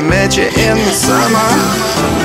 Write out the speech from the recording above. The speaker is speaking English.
I met you in the summer.